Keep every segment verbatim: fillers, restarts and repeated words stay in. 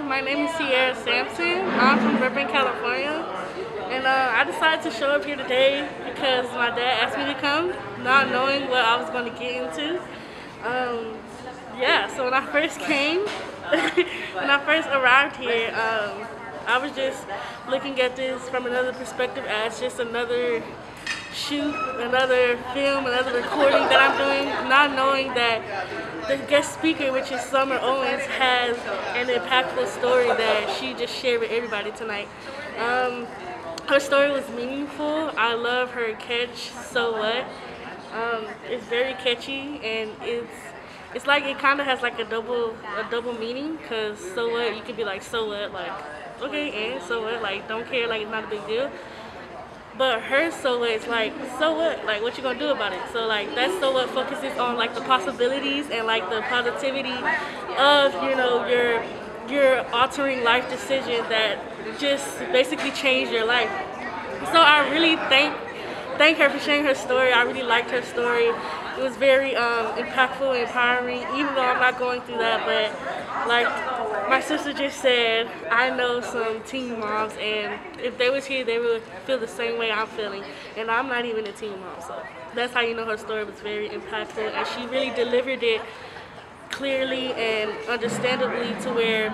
Hi, my name is Sierra Sampson. I'm from Burbank, California, and uh, I decided to show up here today because my dad asked me to come, not knowing what I was going to get into. Um, yeah, so when I first came, when I first arrived here, um, I was just looking at this from another perspective as just another shoot, another film, another recording that I'm doing, not knowing that the guest speaker, which is Summer Owens, has an impactful story that she just shared with everybody tonight. Um, her story was meaningful. I love her catch, "So What?" Um, it's very catchy, and it's it's like it kind of has like a double a double meaning, because so what, you could be like, so what, like okay, and so what, like don't care, like it's not a big deal. But her so what is like, so what, like what you gonna do about it? So like that so what focuses on like the possibilities and like the positivity of, you know, your your altering life decision that just basically changed your life. So I really thank thank her for sharing her story. I really liked her story. It was very um, impactful and empowering, even though I'm not going through that. But like my sister just said, I know some teen moms, and if they was here, they would feel the same way I'm feeling. And I'm not even a teen mom, so that's how you know her story was very impactful. And she really delivered it clearly and understandably to where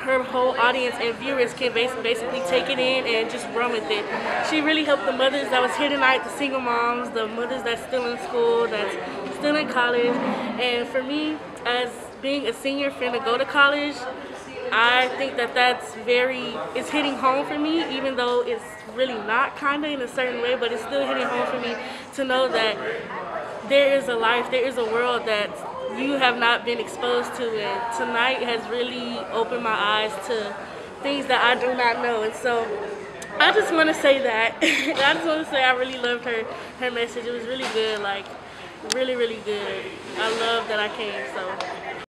her whole audience and viewers can basically take it in and just run with it. She really helped the mothers that was here tonight, the single moms, the mothers that's still in school, that's still in college. And for me, as being a senior finna go to college, I think that that's very, it's hitting home for me, even though it's really not, kind of in a certain way, but it's still hitting home for me to know that there is a life, there is a world that you have not been exposed to, and tonight has really opened my eyes to things that I do not know. And so I just want to say that I just want to say I really loved her her message. It was really good, like really really good. I love that I came, so